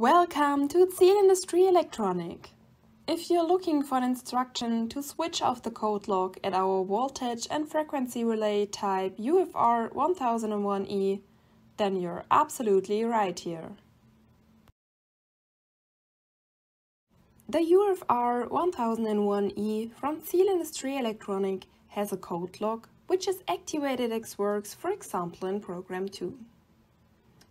Welcome to ZIEHL Industry Electronic. If you're looking for an instruction to switch off the code lock at our voltage and frequency relay type UFR 1001E, then you're absolutely right here. The UFR 1001E from ZIEHL Industry Electronic has a code lock which is activated ex works, for example in program 2.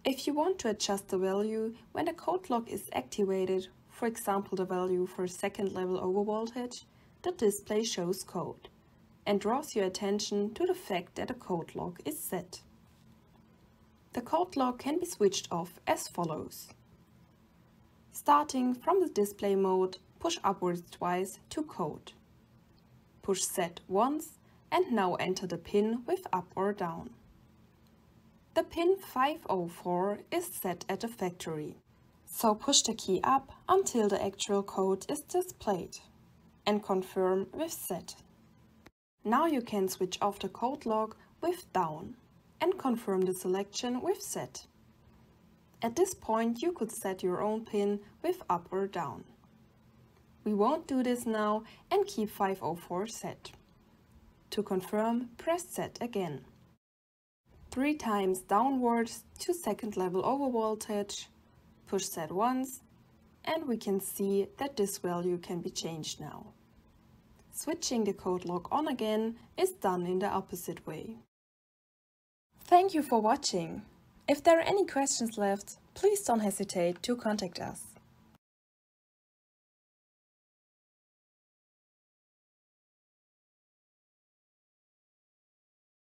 If you want to adjust the value when the code lock is activated, for example the value for second level overvoltage, the display shows code and draws your attention to the fact that a code lock is set. The code lock can be switched off as follows. Starting from the display mode, push upwards twice to code. Push set once and now enter the pin with up or down. The pin 504 is set at the factory, so push the key up until the actual code is displayed and confirm with set. Now you can switch off the code lock with down and confirm the selection with set. At this point you could set your own pin with up or down. We won't do this now and keep 504 set. To confirm, press set again. 3 times downwards to second level overvoltage, push set once, and we can see that this value can be changed now. Switching the code lock on again is done in the opposite way. Thank you for watching. If there are any questions left, please don't hesitate to contact us.